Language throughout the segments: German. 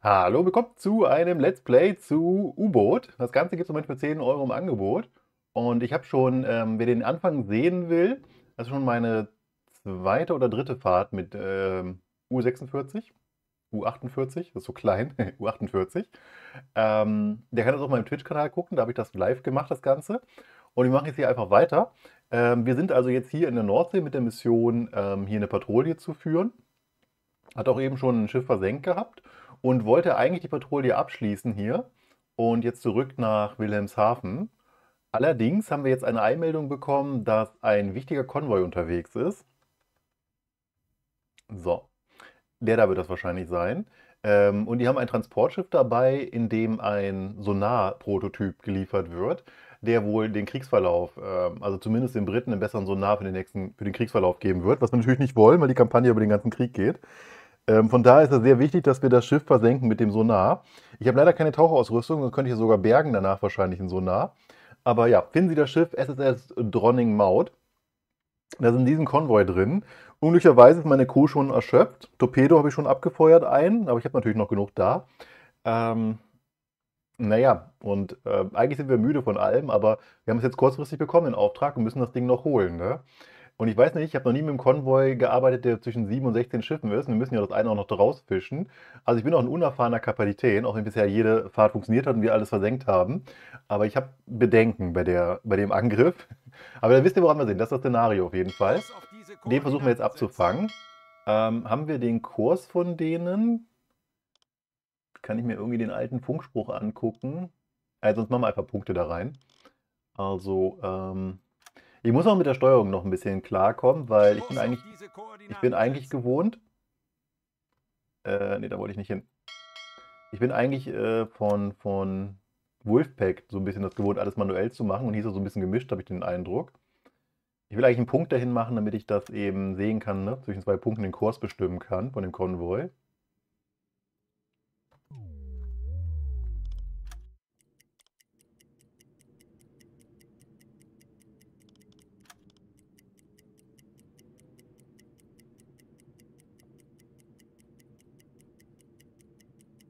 Hallo, willkommen zu einem Let's Play zu U-Boot. Das Ganze gibt es im Moment für 10 Euro im Angebot. Und ich habe schon, wer den Anfang sehen will, das ist schon meine zweite oder dritte Fahrt mit U46, U48, das ist so klein, U48. Der kann das auf meinem Twitch-Kanal gucken, da habe ich das live gemacht, das Ganze. Und wir machen jetzt hier einfach weiter. Wir sind also jetzt hier in der Nordsee mit der Mission, hier eine Patrouille zu führen. Hat auch eben schon ein Schiff versenkt gehabt und wollte eigentlich die Patrouille abschließen hier und jetzt zurück nach Wilhelmshaven. Allerdings haben wir jetzt eine Einmeldung bekommen, dass ein wichtiger Konvoi unterwegs ist. So, der da wird das wahrscheinlich sein. Und die haben ein Transportschiff dabei, in dem ein Sonar-Prototyp geliefert wird, der wohl den Kriegsverlauf, also zumindest den Briten, einen besseren Sonar für den Kriegsverlauf geben wird, was wir natürlich nicht wollen, weil die Kampagne über den ganzen Krieg geht. Von daher ist es sehr wichtig, dass wir das Schiff versenken mit dem Sonar. Ich habe leider keine Taucherausrüstung, sonst könnte ich sogar bergen danach wahrscheinlich einen Sonar. Aber ja, finden Sie das Schiff SSS Dronning Maud. Da sind in diesem Konvoi drin. Unglücklicherweise ist meine Crew schon erschöpft. Torpedo habe ich schon abgefeuert ein, aber ich habe natürlich noch genug da. Naja, und eigentlich sind wir müde von allem, aber wir haben es jetzt kurzfristig bekommen in Auftrag und müssen das Ding noch holen, ne? Und ich weiß nicht, ich habe noch nie mit einem Konvoi gearbeitet, der zwischen 7 und 16 Schiffen ist. Wir müssen ja das eine auch noch rausfischen. Also ich bin auch ein unerfahrener Kapitän, auch wenn bisher jede Fahrt funktioniert hat und wir alles versenkt haben. Aber ich habe Bedenken bei dem Angriff. Aber dann wisst ihr, woran wir sind. Das ist das Szenario auf jeden Fall. Den versuchen wir jetzt abzufangen. Haben wir den Kurs von denen? Kann ich mir irgendwie den alten Funkspruch angucken? Also sonst machen wir einfach Punkte da rein. Also, ich muss auch mit der Steuerung noch ein bisschen klarkommen, weil ich bin eigentlich gewohnt. Ne, da wollte ich nicht hin. Ich bin eigentlich von Wolfpack so ein bisschen das gewohnt, alles manuell zu machen. Und hier ist es so ein bisschen gemischt, habe ich den Eindruck. Ich will eigentlich einen Punkt dahin machen, damit ich das eben sehen kann, ne? Zwischen zwei Punkten den Kurs bestimmen kann von dem Konvoi.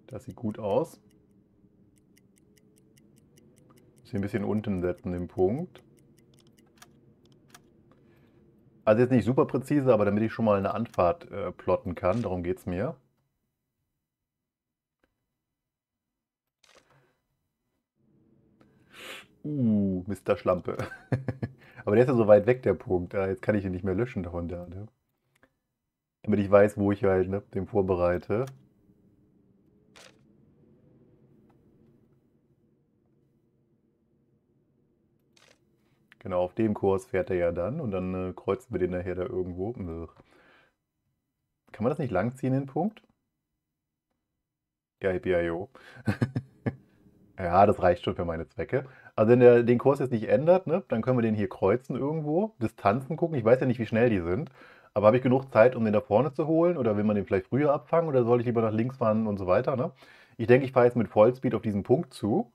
Das sieht gut aus. Muss hier ein bisschen unten setzen, den Punkt. Also jetzt nicht super präzise, aber damit ich schon mal eine Anfahrt plotten kann, darum geht es mir. Mr. Schlampe. Aber der ist ja so weit weg, der Punkt. Jetzt kann ich ihn nicht mehr löschen davon da, ne? Damit ich weiß, wo ich halt, ne, den vorbereite. Genau, auf dem Kurs fährt er ja dann und dann kreuzen wir den nachher da irgendwo. Kann man das nicht langziehen, den Punkt? Ja, hippie-io. Ja, das reicht schon für meine Zwecke. Also wenn er den Kurs jetzt nicht ändert, ne, dann können wir den hier kreuzen irgendwo, Distanzen gucken. Ich weiß ja nicht, wie schnell die sind, aber habe ich genug Zeit, um den da vorne zu holen? Oder will man den vielleicht früher abfangen oder soll ich lieber nach links fahren und so weiter? Ne? Ich denke, ich fahre jetzt mit Vollspeed auf diesen Punkt zu.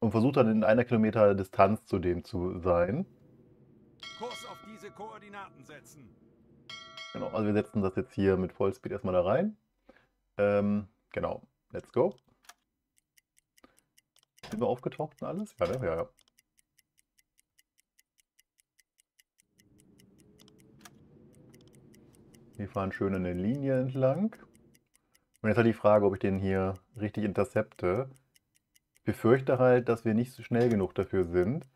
Und versucht dann in einer Kilometer Distanz zu dem zu sein. Kurs auf diese Koordinaten setzen. Genau, also wir setzen das jetzt hier mit Vollspeed erstmal da rein. Genau, let's go. Sind wir aufgetaucht und alles? Ja, ne? Ja. Wir fahren schön eine Linie entlang. Und jetzt halt die Frage, ob ich den hier richtig intercepte. Ich befürchte halt, dass wir nicht so schnell genug dafür sind.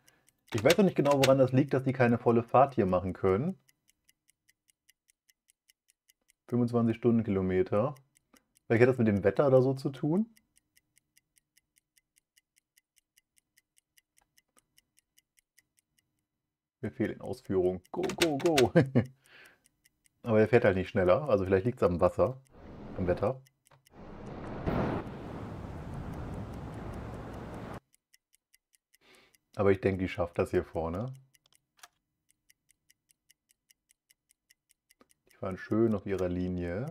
Ich weiß noch nicht genau, woran das liegt, dass die keine volle Fahrt hier machen können. 25 Stundenkilometer. Vielleicht hat das mit dem Wetter oder so zu tun. Befehl in Ausführung. Go, go, go. Aber er fährt halt nicht schneller. Also vielleicht liegt es am Wasser, am Wetter. Aber ich denke, die schafft das hier vorne. Die fahren schön auf ihrer Linie.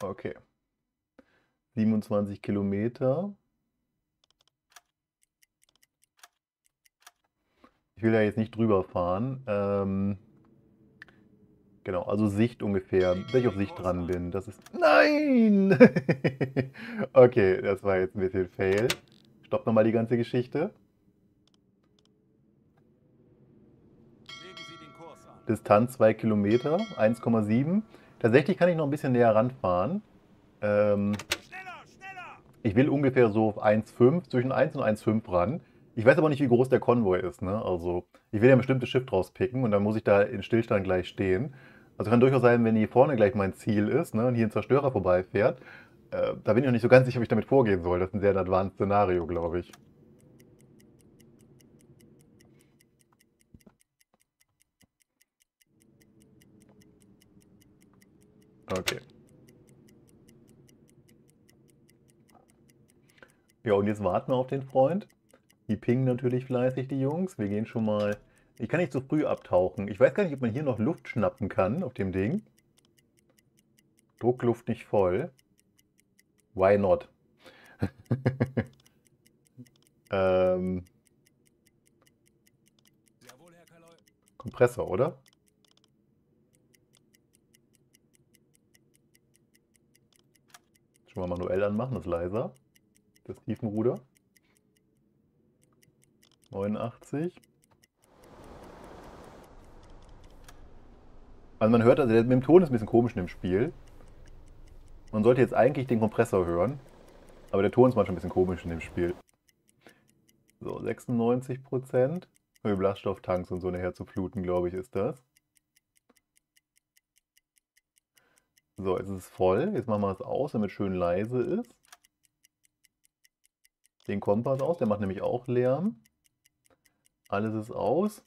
Okay. 27 Kilometer. Ich will ja jetzt nicht drüber fahren. Genau, also Sicht ungefähr, wenn ich auf Sicht dran bin. Das ist... Nein! Okay, das war jetzt ein bisschen fail. Stopp nochmal die ganze Geschichte. Distanz 2 Kilometer, 1,7. Tatsächlich kann ich noch ein bisschen näher ranfahren. Ich will ungefähr so auf 1,5, zwischen 1 und 1,5 ran. Ich weiß aber nicht, wie groß der Konvoi ist. Ne? Also ich will ja ein bestimmtes Schiff draus picken und dann muss ich da in Stillstand gleich stehen. Also kann durchaus sein, wenn hier vorne gleich mein Ziel ist, ne, und hier ein Zerstörer vorbeifährt, da bin ich noch nicht so ganz sicher, ob ich damit vorgehen soll. Das ist ein sehr advanced Szenario, glaube ich. Okay. Ja, und jetzt warten wir auf den Freund. Die pingen natürlich fleißig, die Jungs. Wir gehen schon mal... Ich kann nicht zu früh abtauchen. Ich weiß gar nicht, ob man hier noch Luft schnappen kann auf dem Ding. Druckluft nicht voll. Why not? Kompressor, oder? Schon mal manuell anmachen, das ist leiser. Das Tiefenruder. 89. Also man hört, also mit dem Ton ist ein bisschen komisch in dem Spiel. Man sollte jetzt eigentlich den Kompressor hören, aber der Ton ist manchmal ein bisschen komisch in dem Spiel. So, 96%. Für Blaststofftanks und so nachher zu fluten, glaube ich, ist das. So, jetzt ist es voll. Jetzt machen wir es aus, damit es schön leise ist. Den Kompass aus, der macht nämlich auch Lärm. Alles ist aus.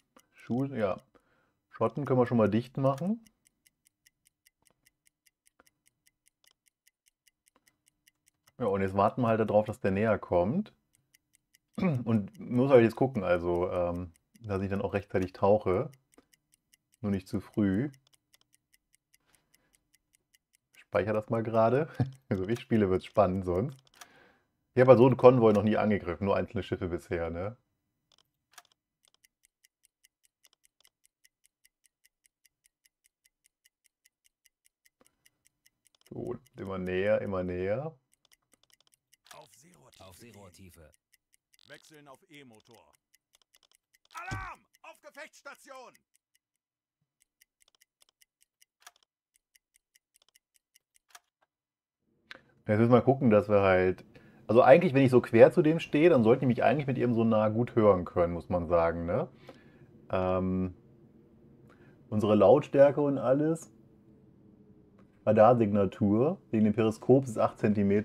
Ja. Schotten können wir schon mal dicht machen. Ja, und jetzt warten wir halt darauf, dass der näher kommt. Und muss halt jetzt gucken, also, dass ich dann auch rechtzeitig tauche. Nur nicht zu früh. Ich speichere das mal gerade. Also ich spiele, wird es spannend sonst. Ich habe halt so einen Konvoi noch nie angegriffen, nur einzelne Schiffe bisher, ne? So, immer näher, immer näher. Auf Seerohrtiefe. Wechseln auf E-Motor. Alarm! Auf Gefechtsstation! Jetzt müssen wir mal gucken, dass wir halt... Also eigentlich, wenn ich so quer zu dem stehe, dann sollte ich mich eigentlich mit ihrem Sonar gut hören können, muss man sagen. Ne? Unsere Lautstärke und alles. Radarsignatur wegen dem Periskop ist 8 cm.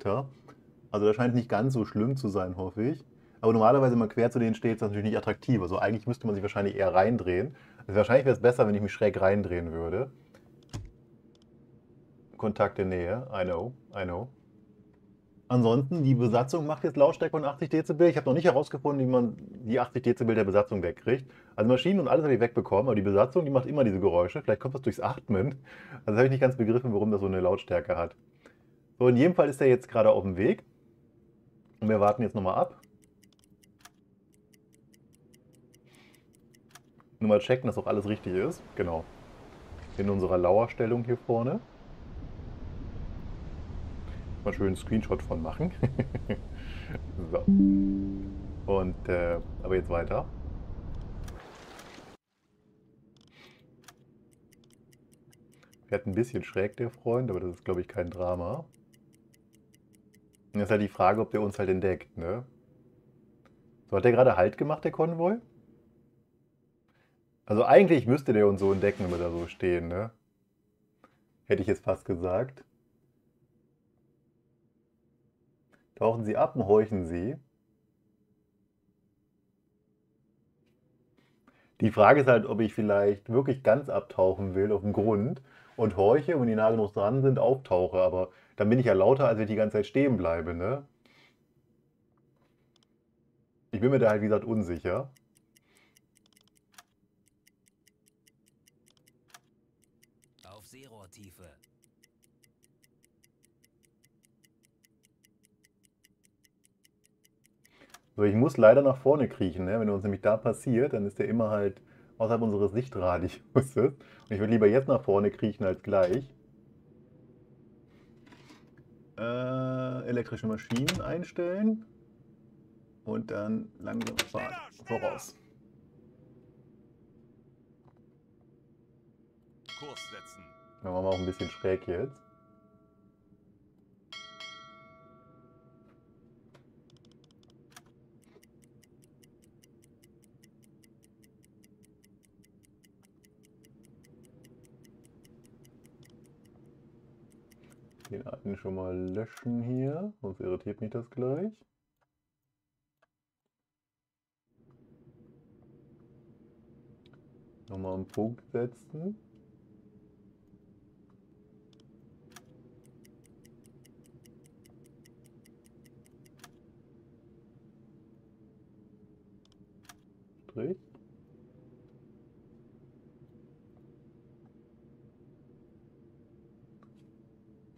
Also das scheint nicht ganz so schlimm zu sein, hoffe ich. Aber normalerweise, wenn man quer zu denen steht, ist das natürlich nicht attraktiv. Also eigentlich müsste man sich wahrscheinlich eher reindrehen. Also wahrscheinlich wäre es besser, wenn ich mich schräg reindrehen würde. Kontakt in Nähe. I know, I know. Ansonsten, die Besatzung macht jetzt Lautstärke von 80 Dezibel. Ich habe noch nicht herausgefunden, wie man die 80 Dezibel der Besatzung wegkriegt. Also Maschinen und alles habe ich wegbekommen, aber die Besatzung, die macht immer diese Geräusche. Vielleicht kommt das durchs Atmen. Also habe ich nicht ganz begriffen, warum das so eine Lautstärke hat. So, in jedem Fall ist er jetzt gerade auf dem Weg. Und wir warten jetzt nochmal ab. Nur mal checken, dass auch alles richtig ist. Genau. In unserer Lauerstellung hier vorne. Mal schön einen Screenshot von machen. So. Und aber jetzt weiter. Fährt ein bisschen schräg, der Freund, aber das ist, glaube ich, kein Drama. Und jetzt ist halt die Frage, ob der uns halt entdeckt, ne? So, hat der gerade Halt gemacht, der Konvoi? Also eigentlich müsste der uns so entdecken, wenn wir da so stehen, ne? Hätte ich jetzt fast gesagt. Tauchen Sie ab und horchen Sie. Die Frage ist halt, ob ich vielleicht wirklich ganz abtauchen will auf dem Grund und horche und wenn die nah genug dran sind, auftauche. Aber dann bin ich ja lauter, als wenn ich die ganze Zeit stehen bleibe, ne? Ich bin mir da halt, wie gesagt, unsicher. Auf Seerohrtiefe. So, ich muss leider nach vorne kriechen, ne? Wenn uns nämlich da passiert, dann ist der immer halt außerhalb unseres Sichtradiuses. Und ich würde lieber jetzt nach vorne kriechen als gleich. Elektrische Maschinen einstellen. Und dann langsam voraus. Kurs setzen. Dann machen wir auch ein bisschen schräg jetzt. Den alten schon mal löschen hier, sonst irritiert mich das gleich. Nochmal einen Punkt setzen. Strich.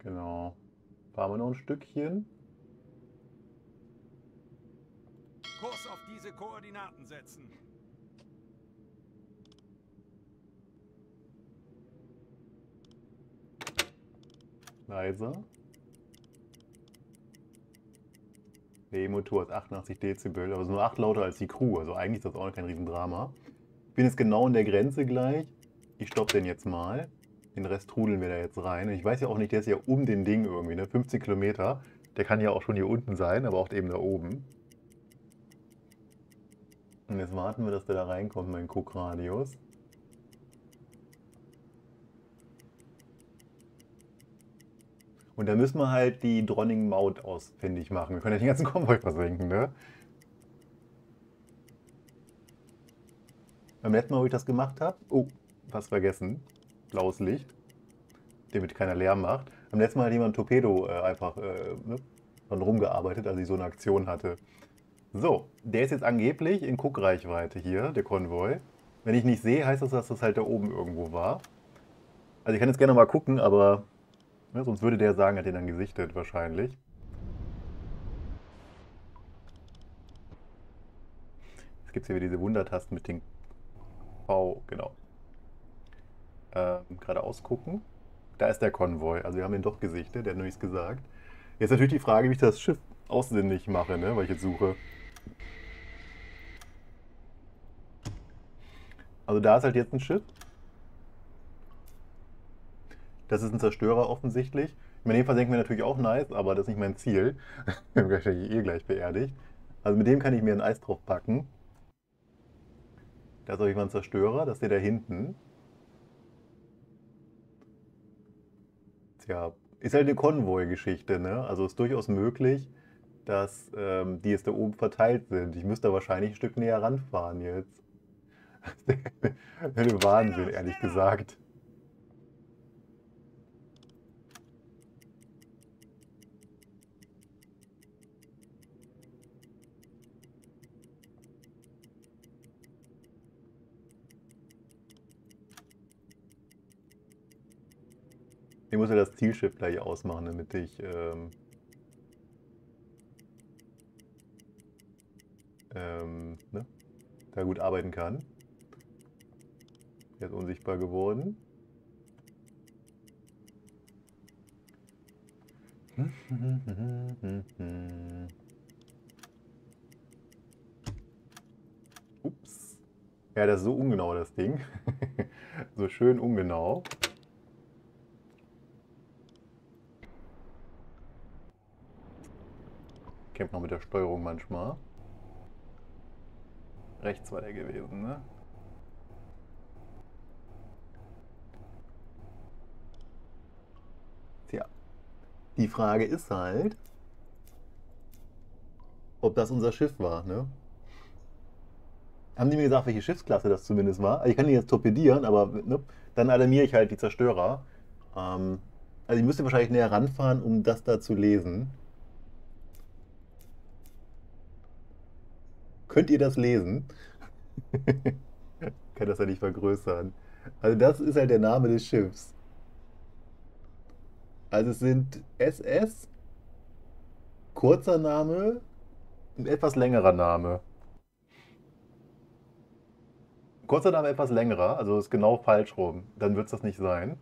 Genau. Fahren wir noch ein Stückchen. Kurs auf diese Koordinaten setzen. Leiser. Der E-Motor ist 88 Dezibel, aber es sind nur 8 lauter als die Crew. Also eigentlich ist das auch kein Riesendrama. Ich bin jetzt genau an der Grenze gleich. Ich stoppe den jetzt mal. Den Rest trudeln wir da jetzt rein. Und ich weiß ja auch nicht, der ist ja um den Ding irgendwie, ne? 50 Kilometer. Der kann ja auch schon hier unten sein, aber auch eben da oben. Und jetzt warten wir, dass der da reinkommt, mein Guckradius. Und da müssen wir halt die Dronning Maud ausfindig machen. Wir können ja den ganzen Konvoi versenken, ne? Beim letzten Mal, wo ich das gemacht habe, oh, fast vergessen, blaues Licht, damit keiner Lärm macht. Beim letzten Mal hat jemand ein Torpedo einfach dran rumgearbeitet, als ich so eine Aktion hatte. So, der ist jetzt angeblich in Guckreichweite hier, der Konvoi. Wenn ich nicht sehe, heißt das, dass das halt da oben irgendwo war. Also ich kann jetzt gerne mal gucken, aber... Ja, sonst würde der sagen, hat den dann gesichtet wahrscheinlich. Jetzt gibt es hier wieder diese Wundertasten mit dem V, genau. Geradeaus gucken. Da ist der Konvoi, also wir haben ihn doch gesichtet, der hat nur nichts gesagt. Jetzt natürlich die Frage, wie ich das Schiff aussinnig mache, ne, weil ich jetzt suche. Also da ist halt jetzt ein Schiff. Das ist ein Zerstörer offensichtlich. Ich meine, den versenken wir natürlich auch nice, aber das ist nicht mein Ziel. Wir haben gleich gleich beerdigt. Also mit dem kann ich mir ein Eis drauf packen. Da ist auf jeden Fall ein Zerstörer, das ist der da hinten. Tja, ist halt eine Konvoi-Geschichte, ne? Also ist durchaus möglich, dass die jetzt da oben verteilt sind. Ich müsste da wahrscheinlich ein Stück näher ranfahren jetzt. Das ist der Wahnsinn, ehrlich gesagt. Ich muss ja das Zielschiff gleich ausmachen, damit ich ne, da gut arbeiten kann. Jetzt unsichtbar geworden. Ups. Ja, das ist so ungenau, das Ding. So schön ungenau. Kämpft noch mit der Steuerung manchmal. Rechts war der gewesen, ne? Tja, die Frage ist halt, ob das unser Schiff war, ne? Haben die mir gesagt, welche Schiffsklasse das zumindest war? Also ich kann die jetzt torpedieren, aber ne? Dann alarmiere ich halt die Zerstörer. Also ich müsste wahrscheinlich näher ranfahren, um das da zu lesen. Könnt ihr das lesen? Ich kann das ja nicht vergrößern. Also das ist halt der Name des Schiffs. Also es sind SS, kurzer Name, ein etwas längerer Name. kurzer, aber etwas längerer, also ist genau falsch rum, dann wird es das nicht sein.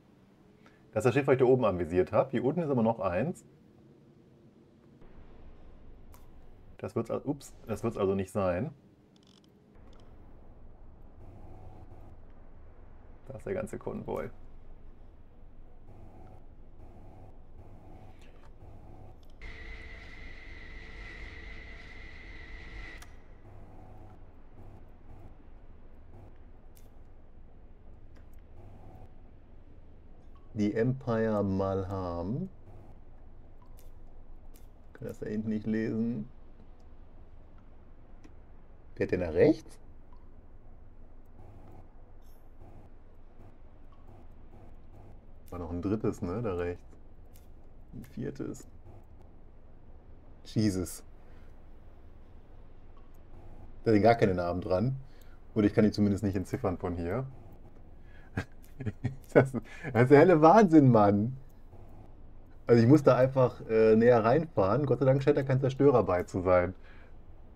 Das ist das Schiff, was ich da oben anvisiert habe. Hier unten ist aber noch eins. Das wird es also nicht sein. Da ist der ganze Konvoi. Die Empire Malham. Ich kann das da hinten nicht lesen. Fährt der nach rechts? War noch ein drittes, ne? Da rechts. Ein viertes. Jesus. Da sind gar keine Namen dran. Oder ich kann die zumindest nicht entziffern von hier. Das ist der helle Wahnsinn, Mann. Also ich muss da einfach näher reinfahren. Gott sei Dank scheint da kein Zerstörer bei zu sein.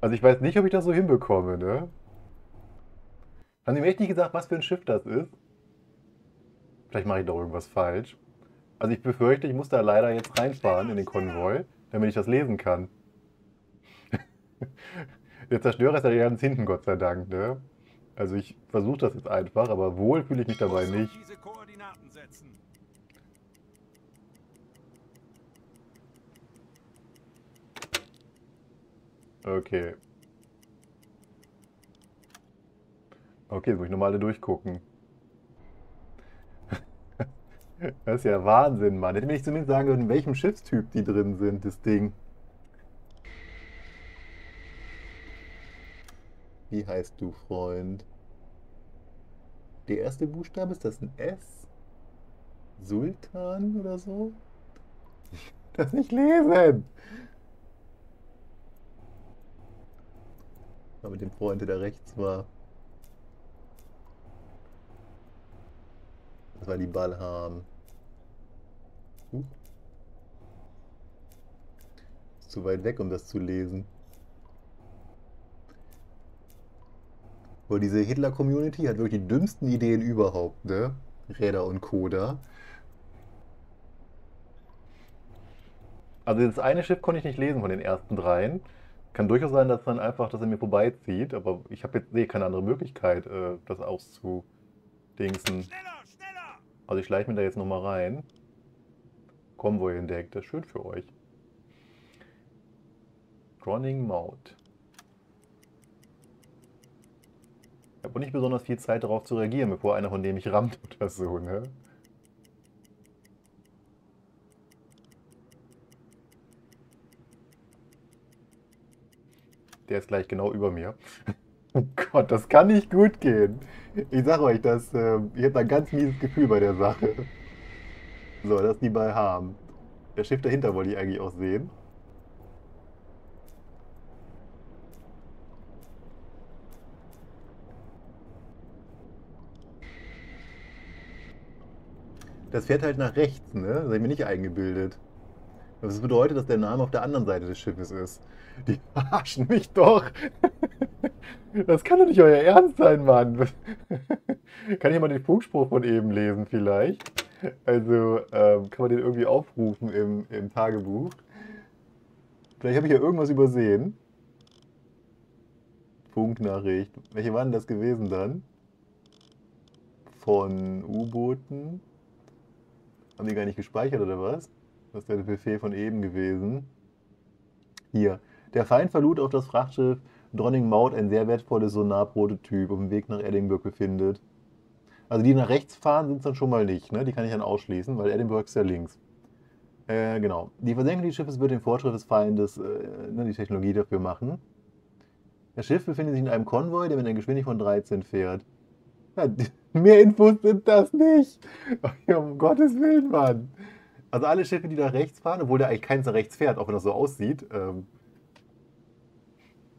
Also ich weiß nicht, ob ich das so hinbekomme, ne? Haben Sie mir echt nicht gesagt, was für ein Schiff das ist? Vielleicht mache ich doch irgendwas falsch. Also ich befürchte, ich muss da leider jetzt reinfahren in den Konvoi, damit ich das lesen kann. Der Zerstörer ist ja ganz hinten, Gott sei Dank, ne? Also ich versuche das jetzt einfach, aber wohl fühle ich mich dabei nicht. Okay. Okay, jetzt muss ich nochmal alle durchgucken. Das ist ja Wahnsinn, Mann. Hätte mir nicht zumindest sagen können, in welchem Schiffstyp die drin sind, das Ding. Wie heißt du, Freund? Der erste Buchstabe, ist das ein S? Sultan oder so? Ich kann das nicht lesen! War mit dem Freund, der da rechts war. Das war die Ballhahn. Ist zu weit weg, um das zu lesen. Aber diese Hitler-Community hat wirklich die dümmsten Ideen überhaupt, ne? Räder und Coda. Also das eine Schiff konnte ich nicht lesen von den ersten dreien. Kann durchaus sein, dass dann einfach, dass er mir vorbeizieht, aber ich habe jetzt keine andere Möglichkeit, das auszudingsen. Also ich schleiche mir da jetzt nochmal rein. Konvoi entdeckt, das ist schön für euch. Dronning Maud. Ich habe auch nicht besonders viel Zeit darauf zu reagieren, bevor einer von dem mich rammt oder so, ne? Der ist gleich genau über mir. Oh Gott, das kann nicht gut gehen. Ich sage euch, ich habe ein ganz mieses Gefühl bei der Sache. So, das ist die Ballhahn. Das Schiff dahinter wollte ich eigentlich auch sehen. Das fährt halt nach rechts, ne? Das habe ich mir nicht eingebildet. Das bedeutet, dass der Name auf der anderen Seite des Schiffes ist. Die verarschen mich doch! Das kann doch nicht euer Ernst sein, Mann! Kann ich mal den Funkspruch von eben lesen vielleicht? Also, kann man den irgendwie aufrufen im Tagebuch? Vielleicht habe ich ja irgendwas übersehen. Funknachricht. Welche waren das gewesen dann? Von U-Booten? Haben die gar nicht gespeichert oder was? Das ist der Befehl von eben gewesen. Hier. Der Feind verlud auf das Frachtschiff Dronning Maud ein sehr wertvolles Sonar-Prototyp auf dem Weg nach Edinburgh befindet. Also die nach rechts fahren sind es dann schon mal nicht, ne? Die kann ich dann ausschließen, weil Edinburgh ist ja links. Genau. Die Versenkung des Schiffes wird den Fortschritt des Feindes, die Technologie dafür machen. Das Schiff befindet sich in einem Konvoi, der mit einer Geschwindigkeit von 13 fährt. Ja, mehr Infos sind das nicht. Um Gottes Willen, Mann. Also alle Schiffe, die da rechts fahren, obwohl da eigentlich keins nach rechts fährt, auch wenn das so aussieht.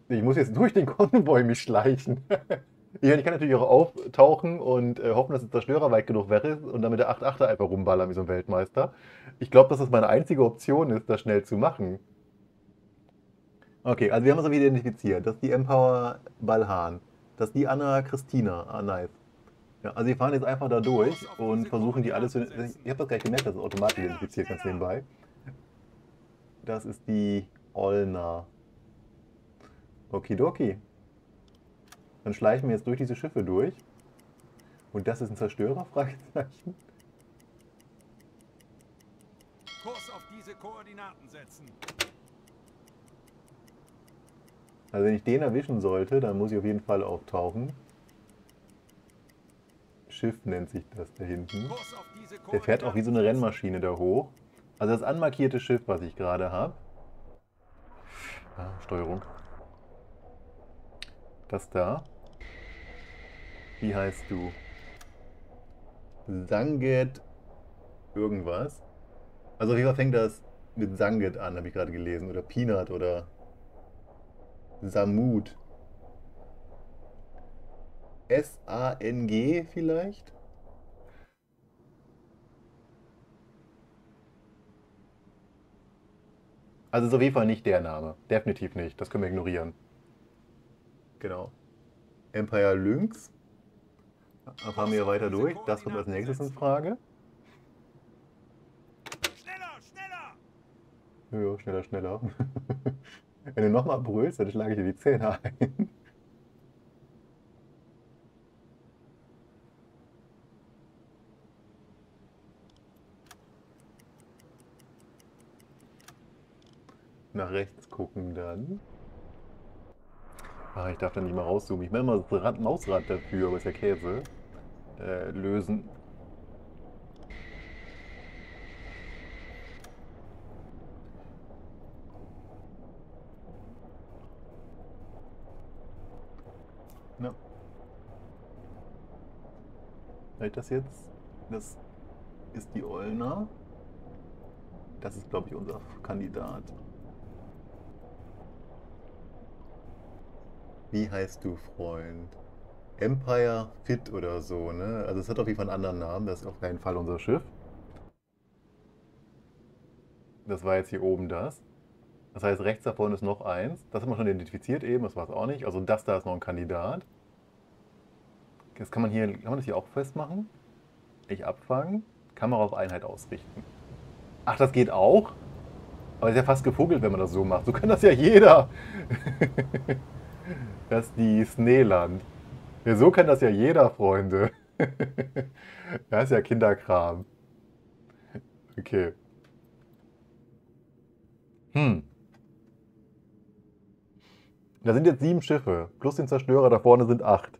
Ich muss jetzt durch den Konvoi mich schleichen. Ich kann natürlich auch auftauchen und hoffen, dass der Zerstörer weit genug weg ist und damit der 8-8er einfach rumballern wie so ein Weltmeister. Ich glaube, dass das meine einzige Option ist, das schnell zu machen. Okay, also wir haben uns wieder identifiziert. Das ist die Empire Ballhahn. Das ist die Anna Christina. Ah, nice. Ja, also die fahren jetzt einfach da durch und versuchen die alles... Ich habe das gleich gemerkt, das ist automatisch identifiziert, ganz nebenbei. Das ist die Olna. Okidoki. Dann schleichen wir jetzt durch diese Schiffe durch. Und das ist ein Zerstörer? Fragezeichen. Kurs auf diese Koordinaten setzen. Also wenn ich den erwischen sollte, dann muss ich auf jeden Fall auftauchen. Schiff nennt sich das da hinten. Der fährt auch wie so eine Rennmaschine da hoch. Also das anmarkierte Schiff, was ich gerade habe. Ah, Steuerung. Das da. Wie heißt du? Sanget irgendwas. Also auf jeden Fall fängt das mit Sanget an, habe ich gerade gelesen. Oder Peanut oder Samut. S-A-N-G vielleicht? Also ist auf jeden Fall nicht der Name. Definitiv nicht. Das können wir ignorieren. Genau. Empire Lynx. Da fahren wir weiter durch. Das kommt als nächstes in Frage. Schneller, schneller! Ja, schneller, schneller. Wenn du nochmal brüllst, dann schlage ich dir die Zähne ein. Nach rechts gucken dann. Ah, ich darf da nicht mal rauszoomen. Ich mache mal das Mausrad dafür, aber ist ja Käse. Lösen. Na. Reicht das jetzt? Das ist die Olna. Das ist, glaube ich, unser Kandidat. Wie heißt du, Freund? Empire Fit oder so, ne? Also es hat auf jeden Fall einen anderen Namen, das ist auf keinen Fall unser Schiff. Das war jetzt hier oben das. Das heißt, rechts davon ist noch eins. Das haben wir schon identifiziert eben, das war es auch nicht. Also das da ist noch ein Kandidat. Jetzt kann man hier, kann man das hier auch festmachen? Ich abfangen. Kamera auf Einheit ausrichten. Ach, das geht auch? Aber das ist ja fast gevogelt, wenn man das so macht. So kann das ja jeder. Das ist die Sneland. Ja, so kann das ja jeder, Freunde. Das ist ja Kinderkram. Okay. Da sind jetzt 7 Schiffe. Plus den Zerstörer da vorne sind 8.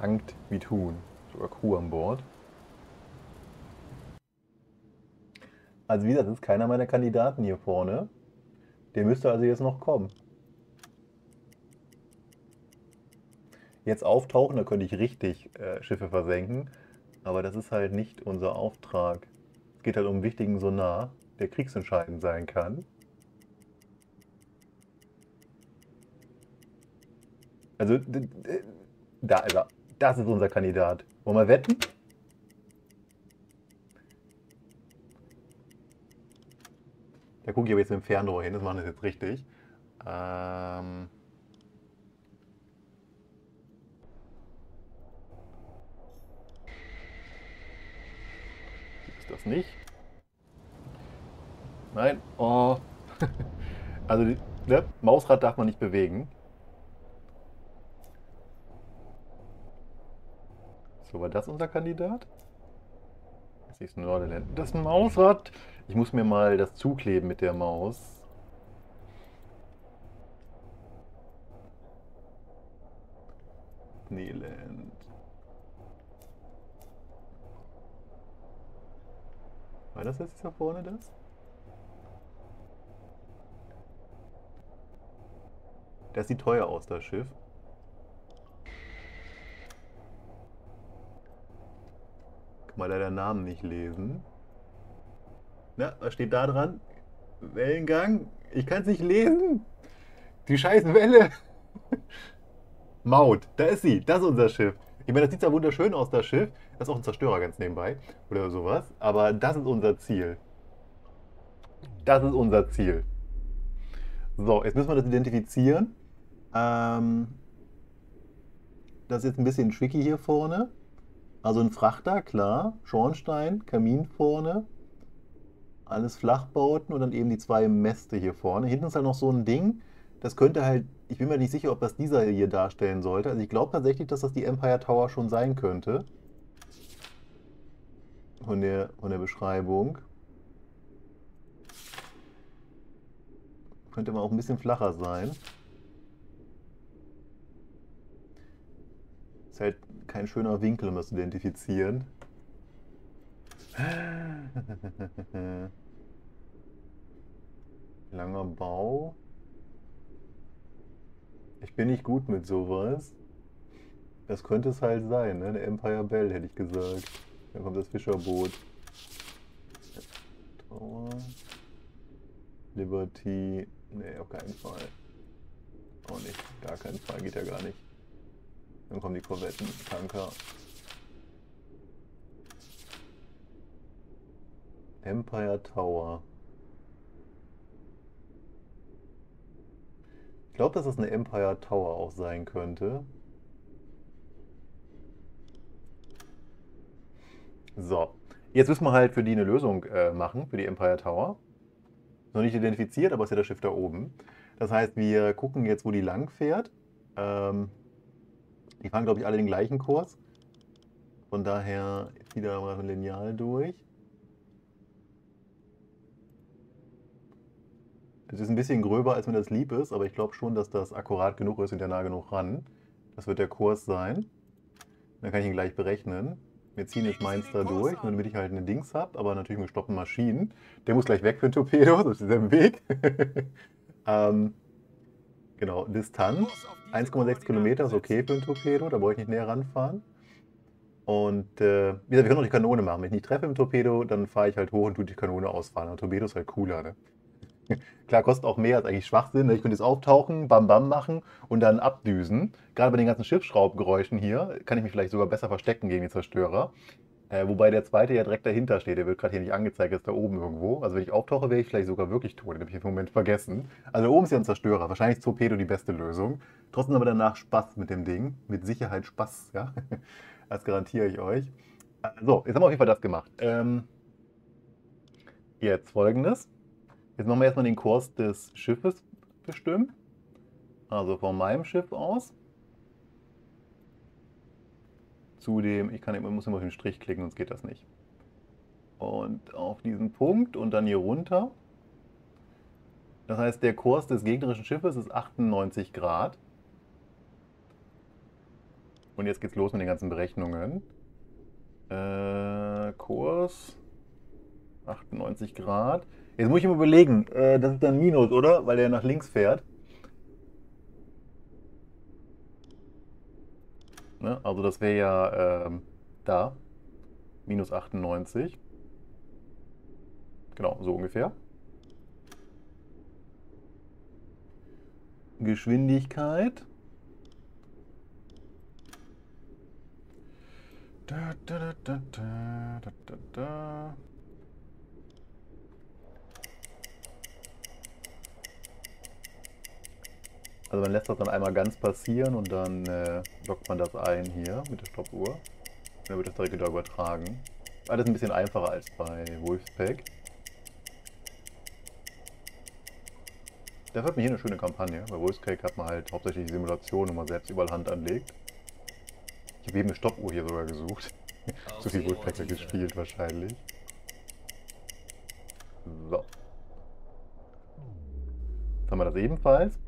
Sankt Vitun. Sogar Crew an Bord. Also wie gesagt, das ist keiner meiner Kandidaten hier vorne. Der müsste also jetzt noch kommen. Jetzt auftauchen, da könnte ich richtig Schiffe versenken. Aber das ist halt nicht unser Auftrag. Es geht halt um einen wichtigen Sonar, der kriegsentscheidend sein kann. Also, da ist er. Das ist unser Kandidat. Wollen wir wetten? Da gucke ich aber jetzt mit dem Fernrohr hin, das machen wir jetzt richtig. Ist das nicht? Nein. Oh. Also, ne? Mausrad darf man nicht bewegen. So, war das unser Kandidat? Das ist Norderland. Das ist ein Mausrad. Ich muss mir mal das zukleben mit der Maus. Sneland. War das jetzt da vorne das? Das sieht teuer aus, das Schiff. Kann man leider den Namen nicht lesen. Na, was steht da dran? Wellengang? Ich kann es nicht lesen. Die scheiß Welle. Maud, da ist sie. Das ist unser Schiff. Ich meine, das sieht ja wunderschön aus, das Schiff. Das ist auch ein Zerstörer ganz nebenbei oder sowas. Aber das ist unser Ziel. Das ist unser Ziel. So, jetzt müssen wir das identifizieren. Das ist jetzt ein bisschen tricky hier vorne. Also ein Frachter, klar. Schornstein, Kamin vorne. Alles Flachbauten und dann eben die zwei Mäste hier vorne. Hinten ist halt noch so ein Ding. Das könnte halt, ich bin mir nicht sicher, ob das dieser hier darstellen sollte. Also ich glaube tatsächlich, dass das die Empire Tower schon sein könnte. Von der Beschreibung. Könnte man auch ein bisschen flacher sein. Ist halt kein schöner Winkel, um das zu identifizieren. Langer Bau. Ich bin nicht gut mit sowas. Das könnte es halt sein, ne? Der Empire Bell, hätte ich gesagt. Dann kommt das Fischerboot. Tower. Liberty. Nee, auf keinen Fall. Auch nicht. Gar keinen Fall. Geht ja gar nicht. Dann kommen die Korvetten. Tanker. Empire Tower. Ich glaube, dass das eine Empire Tower auch sein könnte. So. Jetzt müssen wir halt für die eine Lösung machen, für die Empire Tower. Noch nicht identifiziert, aber ist ja das Schiff da oben. Das heißt, wir gucken jetzt, wo die lang fährt. Die fahren, glaube ich, alle den gleichen Kurs. Von daher zieht da mal ein Lineal durch. Es ist ein bisschen gröber, als mir das lieb ist, aber ich glaube schon, dass das akkurat genug ist und der nah genug ran. Das wird der Kurs sein. Dann kann ich ihn gleich berechnen. Wir ziehen nicht meins da durch, nur damit ich halt eine Dings habe, aber natürlich mit gestoppten Maschinen. Der muss gleich weg für ein Torpedo, das ist im Weg. Genau, Distanz. 1,6 Kilometer ist okay für ein Torpedo, da brauche ich nicht näher ranfahren. Und wie gesagt, wir können auch die Kanone machen. Wenn ich nicht treffe im Torpedo, dann fahre ich halt hoch und tue die Kanone ausfahren. Ein Torpedo ist halt cooler, ne? Klar, kostet auch mehr, ist eigentlich Schwachsinn. Ich könnte jetzt auftauchen, bam bam machen und dann abdüsen. Gerade bei den ganzen Schiffsschraubgeräuschen hier kann ich mich vielleicht sogar besser verstecken gegen die Zerstörer. Wobei der zweite ja direkt dahinter steht. Der wird gerade hier nicht angezeigt, der ist da oben irgendwo. Also wenn ich auftauche, wäre ich vielleicht sogar wirklich tot. Den habe ich im Moment vergessen. Also da oben ist ja ein Zerstörer. Wahrscheinlich ist Torpedo die beste Lösung. Trotzdem aber danach Spaß mit dem Ding. Mit Sicherheit Spaß, ja. Das garantiere ich euch. So, jetzt haben wir auf jeden Fall das gemacht. Jetzt folgendes. Jetzt machen wir erstmal den Kurs des Schiffes bestimmen. Also von meinem Schiff aus. Zudem, ich muss immer auf den Strich klicken, sonst geht das nicht. Und auf diesen Punkt und dann hier runter. Das heißt, der Kurs des gegnerischen Schiffes ist 98 Grad. Und jetzt geht's los mit den ganzen Berechnungen. Kurs 98 Grad. Jetzt muss ich mir überlegen, das ist dann Minus, oder? Weil der nach links fährt. Ne? Also das wäre ja da. Minus 98. Genau, so ungefähr. Geschwindigkeit. Da, da, da, da, da, da, da. Also man lässt das dann einmal ganz passieren und dann lockt man das ein hier mit der Stoppuhr. Und dann wird das direkt wieder übertragen. Alles ein bisschen einfacher als bei Wolfpack. Dafür hat man hier eine schöne Kampagne. Bei Wolfpack hat man halt hauptsächlich die Simulation, wo man selbst überall Hand anlegt. Ich habe eben eine Stoppuhr hier sogar gesucht. So viel Wolfpack wird gespielt wahrscheinlich. So. Jetzt haben wir das ebenfalls.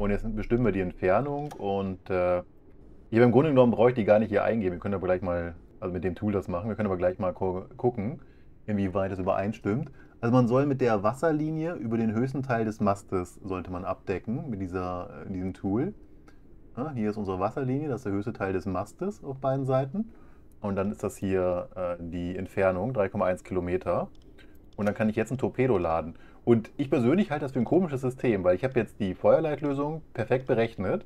Und jetzt bestimmen wir die Entfernung und ich habe im Grunde genommen, brauche ich die gar nicht hier eingeben. Wir können aber gleich mal, also mit dem Tool das machen, wir können aber gleich mal gucken, inwieweit es übereinstimmt. Also man soll mit der Wasserlinie über den höchsten Teil des Mastes, sollte man abdecken mit diesem Tool. Ja, hier ist unsere Wasserlinie, das ist der höchste Teil des Mastes auf beiden Seiten. Und dann ist das hier die Entfernung, 3,1 Kilometer. Und dann kann ich jetzt ein Torpedo laden. Und ich persönlich halte das für ein komisches System, weil ich habe jetzt die Feuerleitlösung perfekt berechnet.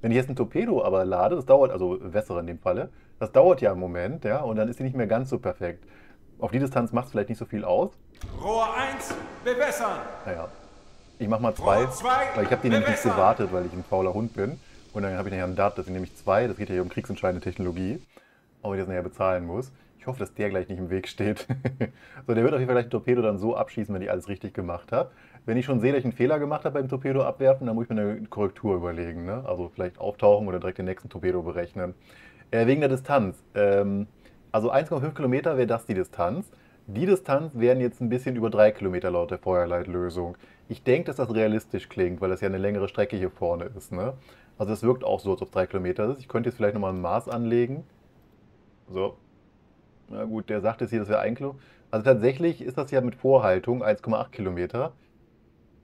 Wenn ich jetzt ein Torpedo aber lade, das dauert, also Wässer in dem Falle, das dauert ja im Moment, ja, und dann ist sie nicht mehr ganz so perfekt. Auf die Distanz macht es vielleicht nicht so viel aus. Rohr 1, bewässern! Naja, ich mach mal 2, weil ich habe die nämlich nicht gewartet, weil ich ein fauler Hund bin. Und dann habe ich nachher einen Dart, deswegen nehme ich 2. Das geht ja hier um kriegsentscheidende Technologie, ob ich das nachher bezahlen muss. Ich hoffe, dass der gleich nicht im Weg steht. So, der wird auf jeden Fall gleich den Torpedo dann so abschießen, wenn ich alles richtig gemacht habe. Wenn ich schon sehe, dass ich einen Fehler gemacht habe beim Torpedo abwerfen, dann muss ich mir eine Korrektur überlegen. Ne? Also vielleicht auftauchen oder direkt den nächsten Torpedo berechnen. Wegen der Distanz. Also 1,5 Kilometer wäre das die Distanz. Die Distanz wären jetzt ein bisschen über 3 Kilometer laut der Feuerleitlösung. Ich denke, dass das realistisch klingt, weil das ja eine längere Strecke hier vorne ist. Ne? Also es wirkt auch so, als ob es 3 Kilometer ist. Ich könnte jetzt vielleicht nochmal ein Maß anlegen. So. Na gut, der sagt jetzt hier, das wäre 1 Kilometer. Also tatsächlich ist das ja mit Vorhaltung 1,8 Kilometer.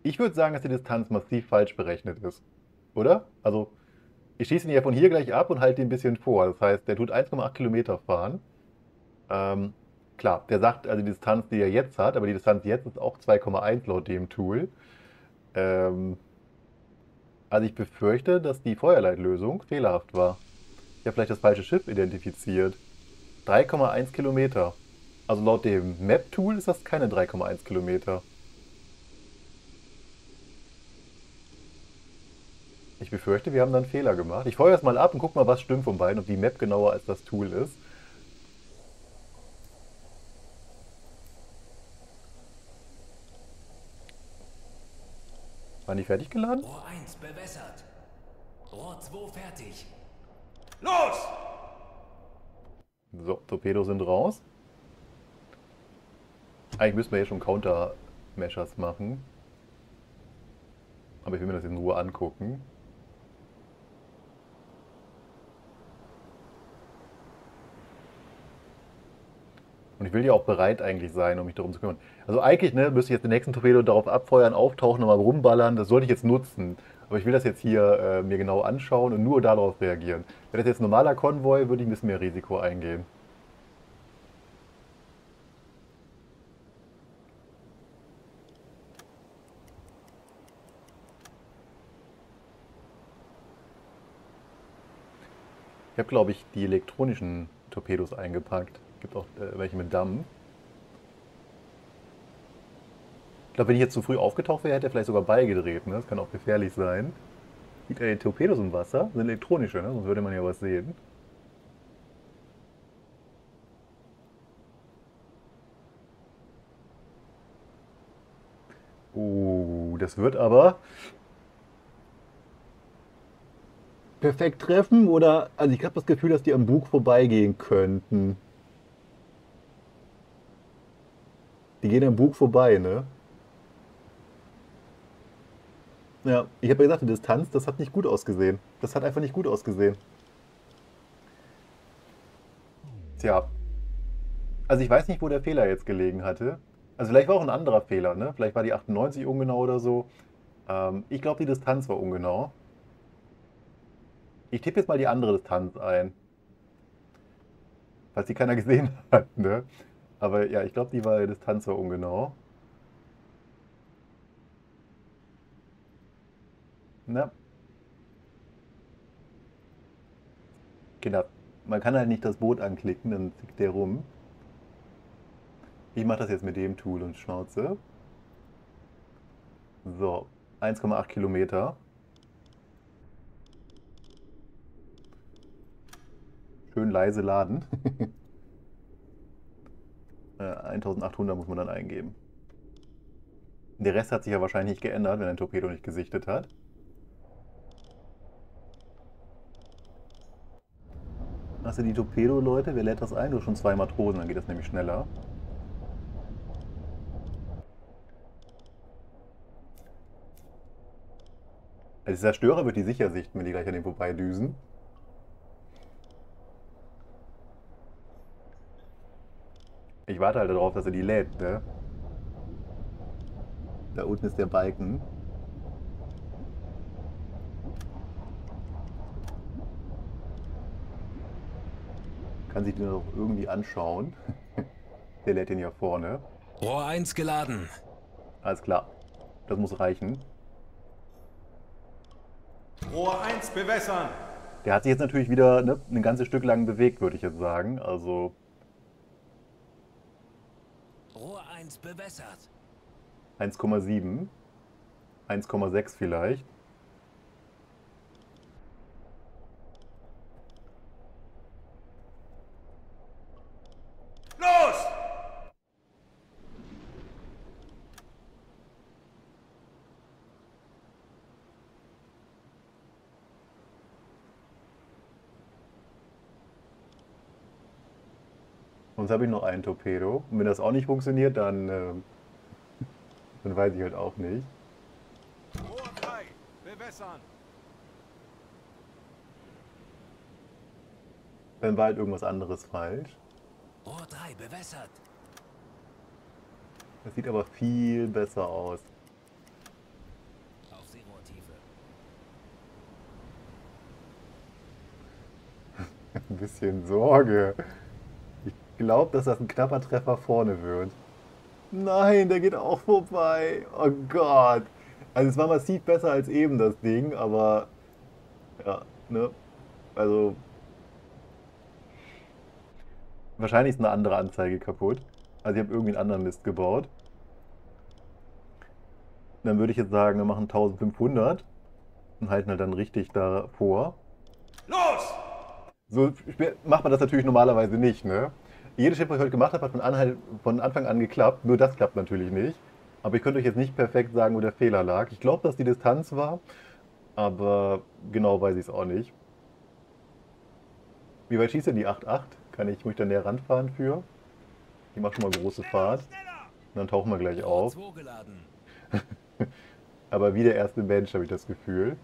Ich würde sagen, dass die Distanz massiv falsch berechnet ist. Oder? Also, ich schieße ihn ja von hier gleich ab und halte ihn ein bisschen vor. Das heißt, der tut 1,8 Kilometer fahren. Klar, der sagt also die Distanz, die er jetzt hat, aber die Distanz jetzt ist auch 2,1 laut dem Tool. Also ich befürchte, dass die Feuerleitlösung fehlerhaft war. Ich habe vielleicht das falsche Schiff identifiziert. 3,1 Kilometer. Also laut dem Map-Tool ist das keine 3,1 Kilometer. Ich befürchte, wir haben dann einen Fehler gemacht. Ich feuere es mal ab und guck mal, was stimmt von beiden, ob die Map genauer als das Tool ist. War nicht fertig geladen? Rohr 1 bewässert. Rohr 2 fertig. Los! So, Torpedos sind raus. Eigentlich müssen wir jetzt schon Countermeasures machen. Aber ich will mir das in Ruhe angucken. Und ich will ja auch bereit eigentlich sein, um mich darum zu kümmern. Also eigentlich müsste ich jetzt den nächsten Torpedo darauf abfeuern, auftauchen, nochmal rumballern. Das sollte ich jetzt nutzen. Aber ich will das jetzt hier mir genau anschauen und nur darauf reagieren. Wäre das jetzt ein normaler Konvoi, würde ich ein bisschen mehr Risiko eingehen. Ich habe, glaube ich, die elektronischen Torpedos eingepackt. Es gibt auch welche mit Dampf. Ich glaube, wenn ich jetzt zu früh aufgetaucht wäre, hätte er vielleicht sogar beigedreht. Ne? Das kann auch gefährlich sein. Sieht er die Torpedos im Wasser? Das sind elektronische, ne? Sonst würde man ja was sehen. Oh, das wird aber... perfekt treffen oder... Also ich habe das Gefühl, dass die am Bug vorbeigehen könnten. Die gehen am Bug vorbei, ne? Ja, ich habe ja gesagt, die Distanz, das hat nicht gut ausgesehen. Das hat einfach nicht gut ausgesehen. Tja. Also ich weiß nicht, wo der Fehler jetzt gelegen hatte. Also vielleicht war auch ein anderer Fehler, ne? Vielleicht war die 98 ungenau oder so. Ich glaube, die Distanz war ungenau. Ich tippe jetzt mal die andere Distanz ein. Falls die keiner gesehen hat, ne? Aber ja, ich glaube, die Distanz war ungenau. Na. Genau. Man kann halt nicht das Boot anklicken, dann zickt der rum. Ich mache das jetzt mit dem Tool und Schnauze. So, 1,8 Kilometer. Schön leise laden. 1800 muss man dann eingeben. Der Rest hat sich ja wahrscheinlich nicht geändert, wenn ein Torpedo nicht gesichtet hat. Hast du die Torpedo-Leute? Wer lädt das ein? Du hast schon 2 Matrosen, dann geht das nämlich schneller. Also dieser Störer wird die sicher sichten, wenn die gleich an dem vorbeidüsen. Ich warte halt darauf, dass er die lädt, ne? Da unten ist der Balken. Kann sich den doch irgendwie anschauen. Der lädt den ja vorne. Rohr 1 geladen. Alles klar. Das muss reichen. Rohr 1 bewässern. Der hat sich jetzt natürlich wieder, ne, ein ganzes Stück lang bewegt, würde ich jetzt sagen. Also... 1 bewässert. 1,7. 1,6 vielleicht. Los! Sonst habe ich noch einen Torpedo. Und wenn das auch nicht funktioniert, dann, dann weiß ich halt auch nicht. Dann war halt irgendwas anderes falsch. Rohr 3 bewässert. Das sieht aber viel besser aus. Auf Seerohrtiefe. Ein bisschen Sorge. Ich glaube, dass das ein knapper Treffer vorne wird. Nein, der geht auch vorbei. Oh Gott. Also es war massiv besser als eben das Ding, aber ja, ne? Also wahrscheinlich ist eine andere Anzeige kaputt. Also ich habe irgendwie einen anderen Mist gebaut. Dann würde ich jetzt sagen, wir machen 1500 und halten halt dann richtig davor. Los! So macht man das natürlich normalerweise nicht, ne? Jedes Schiff, was ich heute gemacht habe, hat von Anfang an geklappt. Nur das klappt natürlich nicht. Aber ich könnte euch jetzt nicht perfekt sagen, wo der Fehler lag. Ich glaube, dass die Distanz war, aber genau weiß ich es auch nicht. Wie weit schießt denn die 8,8? Kann ich mich da näher ranfahren für? Ich mache schon mal große Fahrt. Und dann tauchen wir gleich auf. Aber wie der erste Mensch, habe ich das Gefühl.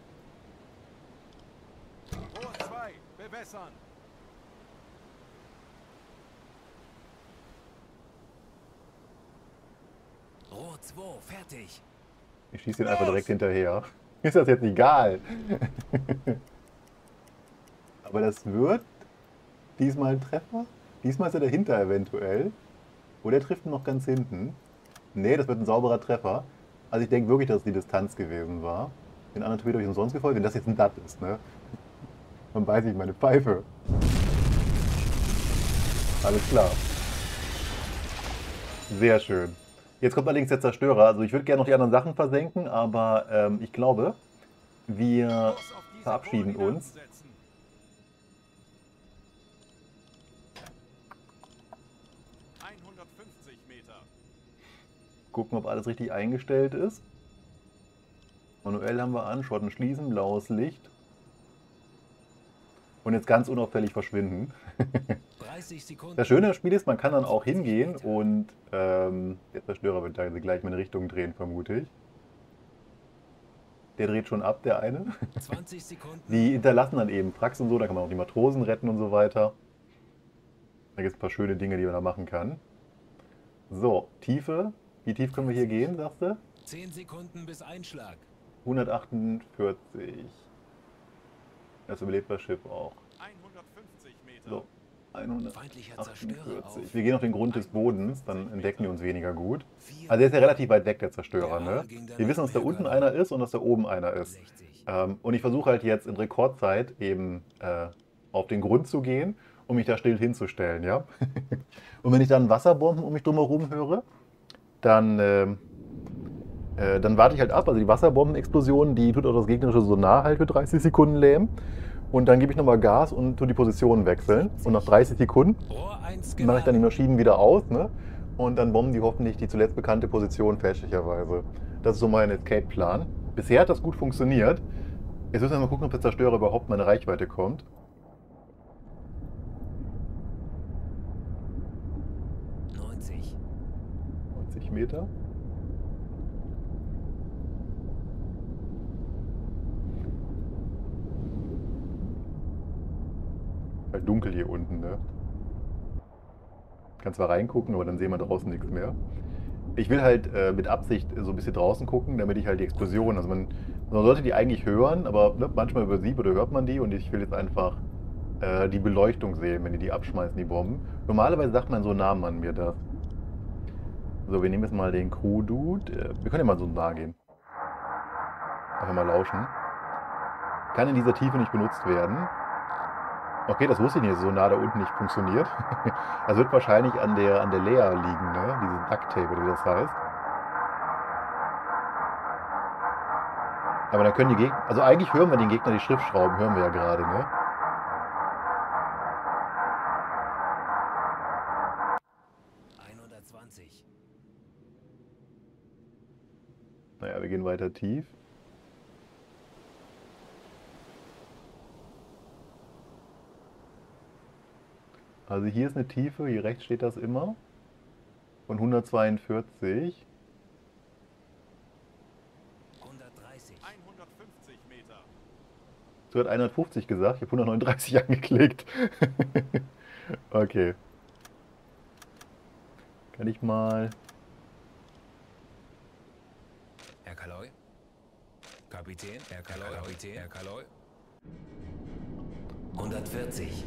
Rohr 2, fertig. Ich schieße ihn einfach direkt hinterher. Ist das jetzt egal? Aber das wird diesmal ein Treffer. Diesmal ist er dahinter eventuell. Oder er trifft ihn noch ganz hinten. Nee, das wird ein sauberer Treffer. Also ich denke wirklich, dass es die Distanz gewesen war. Den anderen Torpedo habe ich umsonst gefolgt, wenn das jetzt ein Dutt ist, ne? Dann beiße ich meine Pfeife. Alles klar. Sehr schön. Jetzt kommt allerdings der Zerstörer. Also ich würde gerne noch die anderen Sachen versenken, aber ich glaube, wir verabschieden uns. Gucken, ob alles richtig eingestellt ist. Manuell haben wir an, Schotten schließen, blaues Licht. Und jetzt ganz unauffällig verschwinden. 30 Sekunden. Das Schöne am Spiel ist, man kann dann auch hingehen und der Zerstörer wird da gleich meine Richtung drehen, vermute ich. Der dreht schon ab, der eine. 20 Sekunden. Die hinterlassen dann eben Wracks und so, da kann man auch die Matrosen retten und so weiter. Da gibt es ein paar schöne Dinge, die man da machen kann. So, Tiefe. Wie tief können wir hier gehen, sagst du? 10 Sekunden bis Einschlag. 148. Das überlebt das Schiff auch. 150 Meter. So. 148. Wir gehen auf den Grund des Bodens, dann entdecken die uns weniger gut. Also der ist ja relativ weit weg, der Zerstörer. Ne? Wir wissen, dass da unten einer ist und dass da oben einer ist. Und ich versuche halt jetzt in Rekordzeit eben auf den Grund zu gehen, um mich da still hinzustellen. Ja? Und wenn ich dann Wasserbomben um mich drumherum höre, dann warte ich halt ab. Also die Wasserbombenexplosion, die tut auch das gegnerische Sonar halt für 30 Sekunden lähmen. Und dann gebe ich nochmal Gas und tue die Position wechseln. Und nach 30 Sekunden mache ich dann die Maschinen wieder aus. Ne? Und dann bomben die hoffentlich die zuletzt bekannte Position fälschlicherweise. Das ist so mein Escape-Plan. Bisher hat das gut funktioniert. Jetzt müssen wir mal gucken, ob der Zerstörer überhaupt mal in Reichweite kommt. Meter. Weil dunkel hier unten, ne? Kann zwar reingucken, aber dann sehen wir draußen nichts mehr. Ich will halt mit Absicht so ein bisschen draußen gucken, damit ich halt die Explosion, also man sollte die eigentlich hören, aber ne, manchmal übersieht oder hört man die und ich will jetzt einfach die Beleuchtung sehen, wenn die abschmeißen, die Bomben. Normalerweise sagt man so Namen an mir das. So, wir nehmen jetzt mal den Crew-Dude. Wir können ja mal so nah gehen. Einfach mal lauschen. Kann in dieser Tiefe nicht benutzt werden. Okay, das wusste ich nicht, so nah da unten nicht funktioniert. Das wird wahrscheinlich an der Lea liegen, ne? Diese Ducktape, wie das heißt. Aber dann können die Gegner, also eigentlich hören wir den Gegner, die Schriftschrauben hören wir ja gerade, ne? Naja, wir gehen weiter tief. Also hier ist eine Tiefe, hier rechts steht das immer, von 142. 130. 150 Meter. Du hast 150 gesagt, ich habe 139 angeklickt. Okay. Kann ich mal... Herr Kaloi? Kapitän, Herr Kaloi, Kapitän, Herr Kaloi. 140.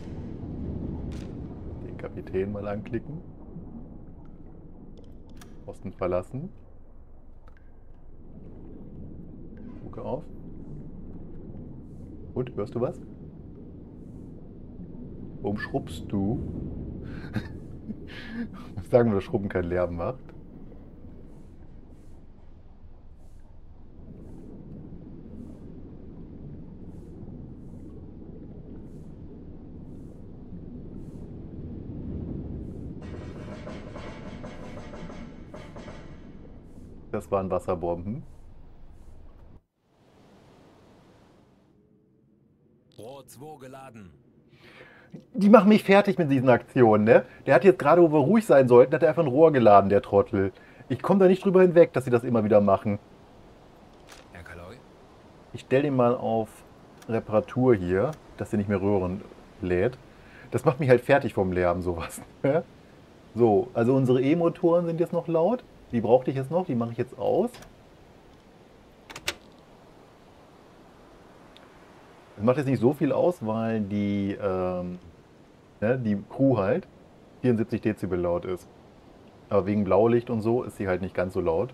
Kapitän mal anklicken. Posten verlassen. Gucke auf. Und, hörst du was? Warum schrubbst du? Was sagen wir, dass Schrubben keinen Lärm macht? Das waren Wasserbomben. Rot 2 geladen. Die machen mich fertig mit diesen Aktionen, ne? Der hat jetzt gerade, wo wir ruhig sein sollten, hat er einfach ein Rohr geladen, der Trottel. Ich komme da nicht drüber hinweg, dass sie das immer wieder machen. Herr Kaloi? Ich stelle den mal auf Reparatur hier, dass der nicht mehr Röhren lädt. Das macht mich halt fertig vom Lärm, sowas. Ne? So, also unsere E-Motoren sind jetzt noch laut. Die brauchte ich jetzt noch, die mache ich jetzt aus. Das macht jetzt nicht so viel aus, weil die, die Crew halt 74 Dezibel laut ist. Aber wegen Blaulicht und so ist sie halt nicht ganz so laut.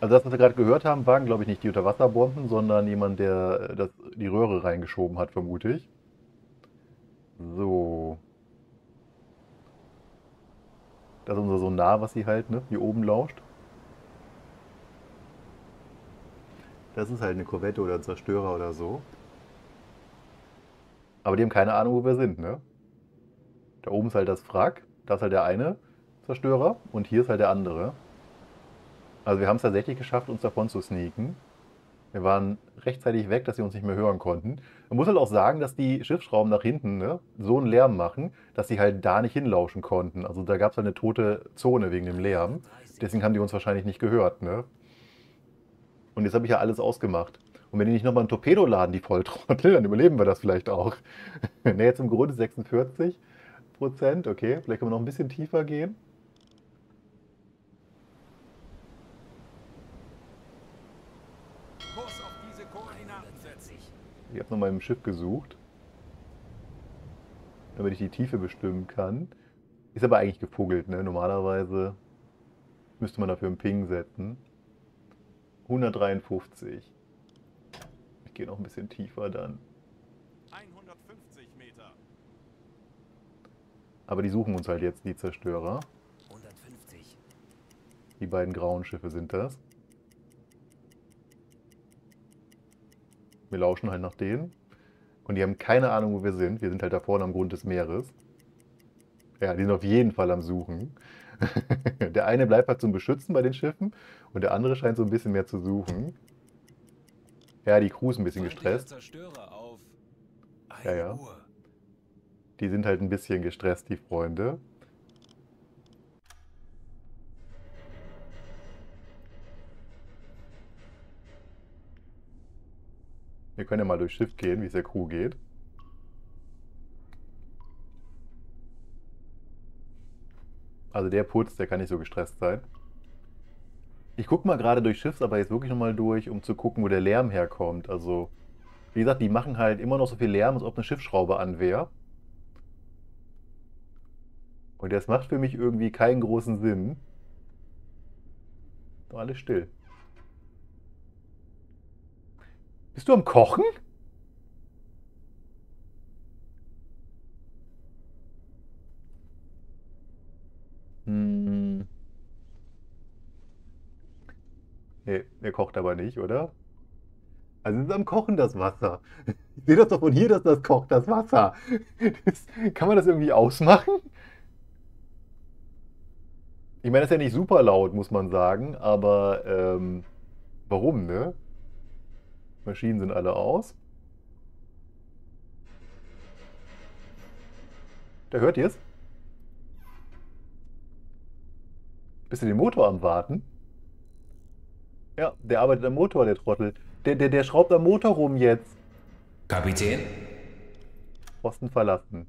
Also das, was wir gerade gehört haben, waren glaube ich nicht die Unterwasserbomben, sondern jemand, der die Röhre reingeschoben hat, vermute ich. So. Das ist unser Sonar, was sie halt, ne, hier oben lauscht. Das ist halt eine Korvette oder ein Zerstörer oder so. Aber die haben keine Ahnung, wo wir sind, ne? Da oben ist halt das Wrack, da ist halt der eine Zerstörer und hier ist halt der andere. Also wir haben es tatsächlich geschafft, uns davon zu sneaken. Wir waren rechtzeitig weg, dass sie uns nicht mehr hören konnten. Man muss halt auch sagen, dass die Schiffsschrauben nach hinten, ne, so einen Lärm machen, dass sie halt da nicht hinlauschen konnten. Also da gab es halt eine tote Zone wegen dem Lärm. Deswegen haben die uns wahrscheinlich nicht gehört, ne? Und jetzt habe ich ja alles ausgemacht. Und wenn die nicht nochmal ein Torpedo laden, die Volltrottel, dann überleben wir das vielleicht auch. Ne, jetzt im Grunde 46%. Okay, vielleicht können wir noch ein bisschen tiefer gehen. Ich habe nochmal im Schiff gesucht, damit ich die Tiefe bestimmen kann. Ist aber eigentlich gepugelt, ne? Normalerweise müsste man dafür einen Ping setzen. 153. Ich gehe noch ein bisschen tiefer dann. 150 Meter. Aber die suchen uns halt jetzt, die Zerstörer. 150. Die beiden grauen Schiffe sind das. Wir lauschen halt nach denen. Und die haben keine Ahnung, wo wir sind. Wir sind halt da vorne am Grund des Meeres. Ja, die sind auf jeden Fall am Suchen. Der eine bleibt halt zum Beschützen bei den Schiffen. Und der andere scheint so ein bisschen mehr zu suchen. Ja, die Crew ist ein bisschen gestresst. Ja, ja. Die sind halt ein bisschen gestresst, die Freunde. Wir können ja mal durchs Schiff gehen, wie es der Crew geht. Also der Putz, der kann nicht so gestresst sein. Ich gucke mal gerade durch Schiffs, aber jetzt wirklich nochmal durch, um zu gucken, wo der Lärm herkommt. Also, wie gesagt, die machen halt immer noch so viel Lärm, als ob eine Schiffsschraube an wäre. Und das macht für mich irgendwie keinen großen Sinn. Doch alles still. Bist du am Kochen? Nee, der kocht aber nicht, oder? Also es ist am Kochen das Wasser. Ich sehe das doch von hier, dass das kocht, das Wasser. Kann man das irgendwie ausmachen? Ich meine, das ist ja nicht super laut, muss man sagen, aber warum, ne? Maschinen sind alle aus. Da hört ihr es? Bist du den Motor am Warten? Ja, der arbeitet am Motor, der Trottel. Der schraubt am Motor rum jetzt. Kapitän? Posten verlassen.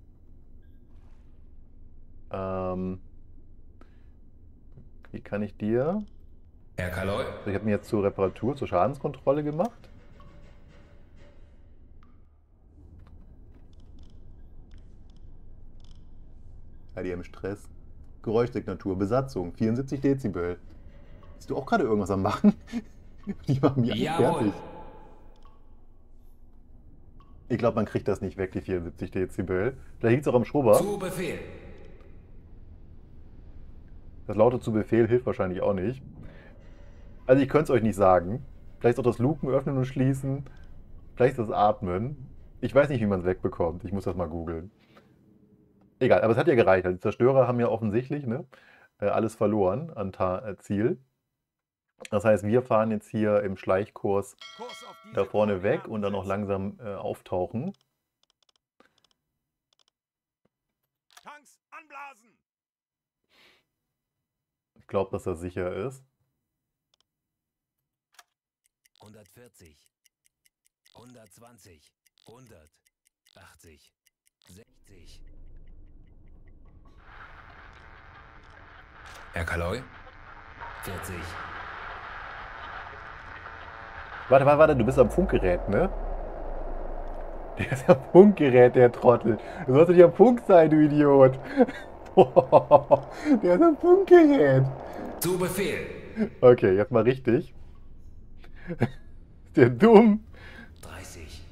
Wie kann ich dir... Herr Kaloy? Ich habe mir jetzt zur Reparatur, zur Schadenskontrolle gemacht. ADM Stress. Geräuschsignatur, Besatzung, 74 Dezibel. Bist du auch gerade irgendwas am Machen? Die machen mich fertig. Ich glaube, man kriegt das nicht weg, die 74 Dezibel. Vielleicht liegt es auch am Schrubber. Zu Befehl. Das laute Zu Befehl hilft wahrscheinlich auch nicht. Also ich könnte es euch nicht sagen. Vielleicht ist auch das Luken öffnen und schließen. Vielleicht ist das Atmen. Ich weiß nicht, wie man es wegbekommt. Ich muss das mal googeln. Egal, aber es hat ja gereicht. Die Zerstörer haben ja offensichtlich, ne, alles verloren an Ziel. Das heißt, wir fahren jetzt hier im Schleichkurs da vorne weg und dann auch langsam auftauchen. Tanks anblasen! Ich glaube, dass das sicher ist. 140, 120, 180, 60... Herr Kaloy? 40. Warte, du bist am Funkgerät, ne? Der ist am Funkgerät, der Trottel. Du sollst nicht am Funk sein, du Idiot. Der ist am Funkgerät. Zu Befehl. Okay, jetzt mal richtig. Ist der dumm? 30.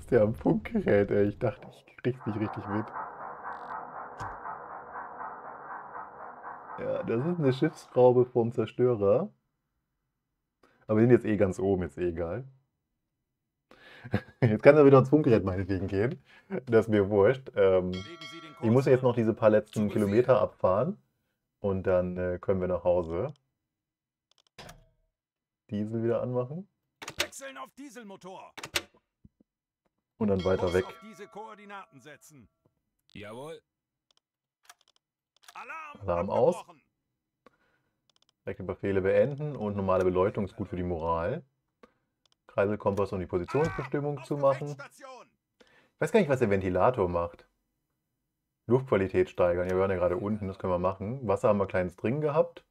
Ist der am Funkgerät, ey. Ich dachte, ich krieg's nicht richtig mit. Ja, das ist eine Schiffsschraube vom Zerstörer. Aber wir sind jetzt eh ganz oben, ist eh egal. Jetzt kann er wieder ans Funkgerät meinetwegen gehen. Das ist mir wurscht. Ich muss ja jetzt noch diese paar letzten Kilometer abfahren. Und dann können wir nach Hause. Diesel wieder anmachen. Wechseln auf Dieselmotor. Und dann weiter weg. Auf diese Koordinaten setzen. Jawohl. Alarm aus. Direkte Befehle beenden und normale Beleuchtung ist gut für die Moral. Kreiselkompass, um die Positionsbestimmung zu machen. Ich weiß gar nicht, was der Ventilator macht. Luftqualität steigern. Ja, wir waren ja gerade unten, das können wir machen. Wasser haben wir kleines drin gehabt.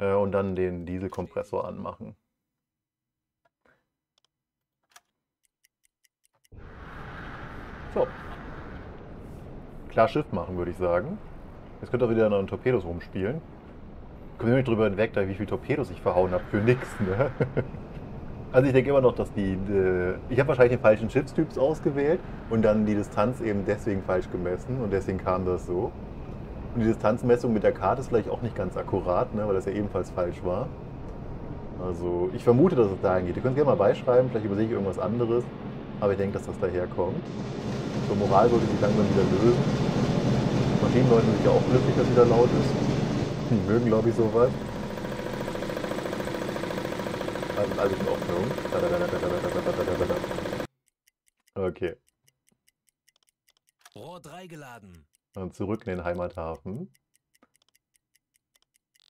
Und dann den Dieselkompressor anmachen. So. Klar Schiff machen, würde ich sagen. Jetzt könnt ihr wieder an Torpedos rumspielen. Kommt nämlich drüber hinweg, wie viele Torpedos ich verhauen habe. Für nichts, ne? Also ich denke immer noch, dass ich habe wahrscheinlich den falschen Schiffstyps ausgewählt und dann die Distanz eben deswegen falsch gemessen und deswegen kam das so. Und die Distanzmessung mit der Karte ist vielleicht auch nicht ganz akkurat, ne? Weil das ja ebenfalls falsch war. Also ich vermute, dass es dahin geht. Ihr könnt es gerne mal beischreiben, vielleicht übersehe ich irgendwas anderes. Aber ich denke, dass das daherkommt. So, Moral sollte sich langsam wieder lösen. Maschinenleute sind ja auch glücklich, dass wieder laut ist. Die mögen, glaube ich, sowas. Also alles in Ordnung. Okay. Rohr 3 geladen. Und zurück in den Heimathafen.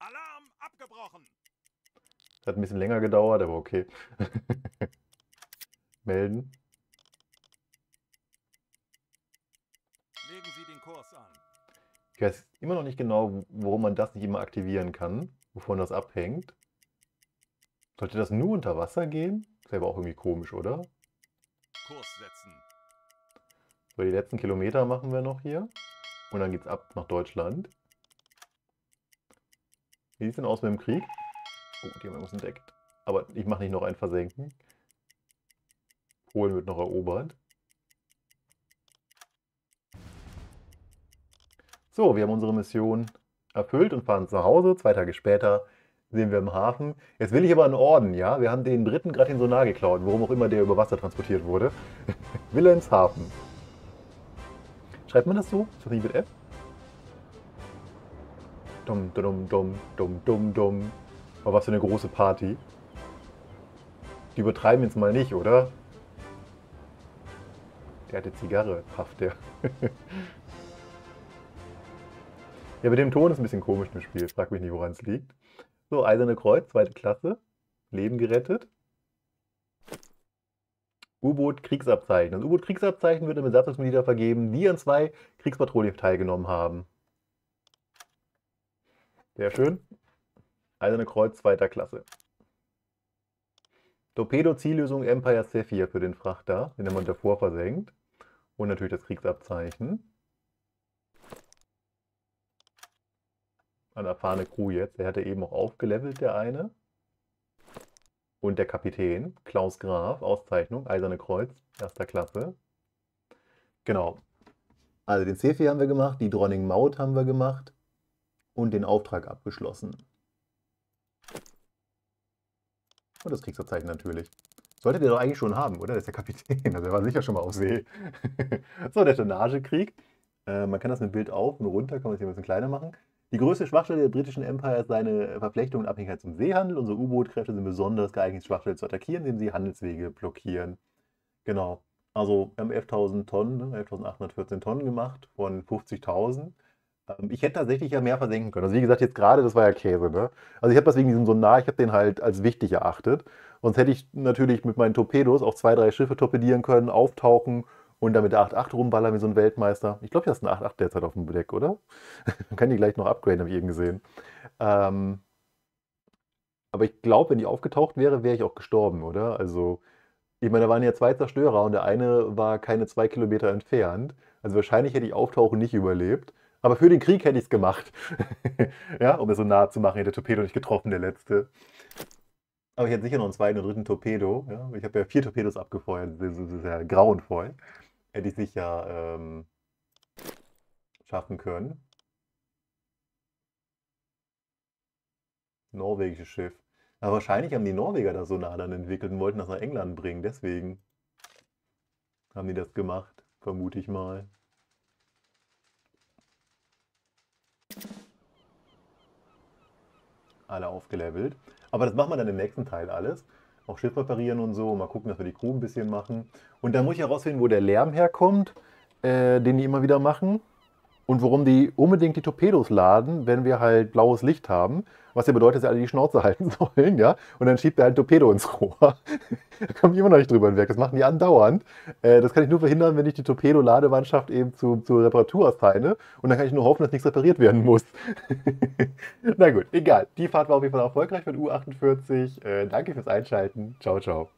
Alarm abgebrochen. Hat ein bisschen länger gedauert, aber okay. Melden. Legen Sie den Kurs an. Ich weiß immer noch nicht genau, warum man das nicht immer aktivieren kann, wovon das abhängt. Sollte das nur unter Wasser gehen? Das wäre aber auch irgendwie komisch, oder? Kurs setzen. So, die letzten Kilometer machen wir noch hier. Und dann geht's ab nach Deutschland. Wie sieht's denn aus mit dem Krieg? Oh, die haben wir uns entdeckt. Aber ich mache nicht noch ein Versenken. Polen wird noch erobert. So, wir haben unsere Mission erfüllt und fahren nach Hause. 2 Tage später sehen wir im Hafen. Jetzt will ich aber einen Orden, ja? Wir haben den Briten gerade den Sonar geklaut, worum auch immer der über Wasser transportiert wurde. Wilhelmshaven. Schreibt man das so? Ist das nicht mit F? Dum, dum, dum, dum, dum, dum. Aber was für eine große Party. Die übertreiben jetzt mal nicht, oder? Der hatte Zigarre, Haft der. Ja, mit dem Ton ist ein bisschen komisch im Spiel. Frag mich nicht, woran es liegt. So, Eiserne Kreuz, 2. Klasse. Leben gerettet. U-Boot Kriegsabzeichen. Das U-Boot Kriegsabzeichen wird an Besatzungsmitglieder vergeben, die an 2 Kriegspatrouillen teilgenommen haben. Sehr schön. Eiserne Kreuz, 2. Klasse. Torpedo-Ziellösung Empire Sephir für den Frachter, den haben wir davor versenkt. Und natürlich das Kriegsabzeichen. Eine erfahrene Crew jetzt. Der hatte eben auch aufgelevelt, der eine. Und der Kapitän, Klaus Graf, Auszeichnung, Eiserne Kreuz, 1. Klasse. Genau. Also den Sephir haben wir gemacht, die Dronning Maud haben wir gemacht und den Auftrag abgeschlossen. Und das Kriegsabzeichen natürlich. Solltet ihr doch eigentlich schon haben, oder? Das ist der Kapitän, also der war sicher schon mal auf See. So, der Tonnagekrieg. Man kann das mit Bild auf und runter, kann man es hier ein bisschen kleiner machen. Die größte Schwachstelle der britischen Empire ist seine Verflechtung und Abhängigkeit zum Seehandel. Unsere U-Boot-Kräfte sind besonders geeignet, Schwachstellen zu attackieren, indem sie Handelswege blockieren. Genau, also wir haben 11.000 Tonnen, 11.814 Tonnen gemacht von 50.000. Ich hätte tatsächlich ja mehr versenken können. Also wie gesagt, jetzt gerade, das war ja Käse, ne? Also ich habe das wegen diesem Sonar, ich habe den halt als wichtig erachtet. Sonst hätte ich natürlich mit meinen Torpedos auch 2, 3 Schiffe torpedieren können, auftauchen und damit der 8.8 rumballern wie so ein Weltmeister. Ich glaube, das ist ein 8.8 derzeit auf dem Deck, oder? Man kann die gleich noch upgraden, habe ich eben gesehen. Aber ich glaube, wenn die aufgetaucht wäre, wäre ich auch gestorben, oder? Also, ich meine, da waren ja 2 Zerstörer und der eine war keine 2 Kilometer entfernt. Also wahrscheinlich hätte ich Auftauchen nicht überlebt. Aber für den Krieg hätte ich es gemacht. Ja, um es so nahe zu machen, hätte der Torpedo nicht getroffen, der letzte. Aber ich hätte sicher noch einen 2. und 3. Torpedo. Ja? Ich habe ja 4 Torpedos abgefeuert, das ist ja grauenvoll. Hätte ich sicher schaffen können. Norwegisches Schiff. Aber wahrscheinlich haben die Norweger das Sonar dann entwickelt und wollten das nach England bringen. Deswegen haben die das gemacht, vermute ich mal. Alle aufgelevelt. Aber das machen wir dann im nächsten Teil alles. Auch Schiff reparieren und so. Mal gucken, dass wir die Crew ein bisschen machen. Und dann muss ich herausfinden, wo der Lärm herkommt, den die immer wieder machen. Und warum die unbedingt die Torpedos laden, wenn wir halt blaues Licht haben. Was ja bedeutet, dass alle die Schnauze halten sollen, ja. Und dann schiebt er halt ein Torpedo ins Rohr. Da komme ich immer noch nicht drüber hinweg. Das machen die andauernd. Das kann ich nur verhindern, wenn ich die Torpedo-Lademannschaft eben zur Reparatur erteile. Und dann kann ich nur hoffen, dass nichts repariert werden muss. Na gut, egal. Die Fahrt war auf jeden Fall erfolgreich mit U48. Danke fürs Einschalten. Ciao, ciao.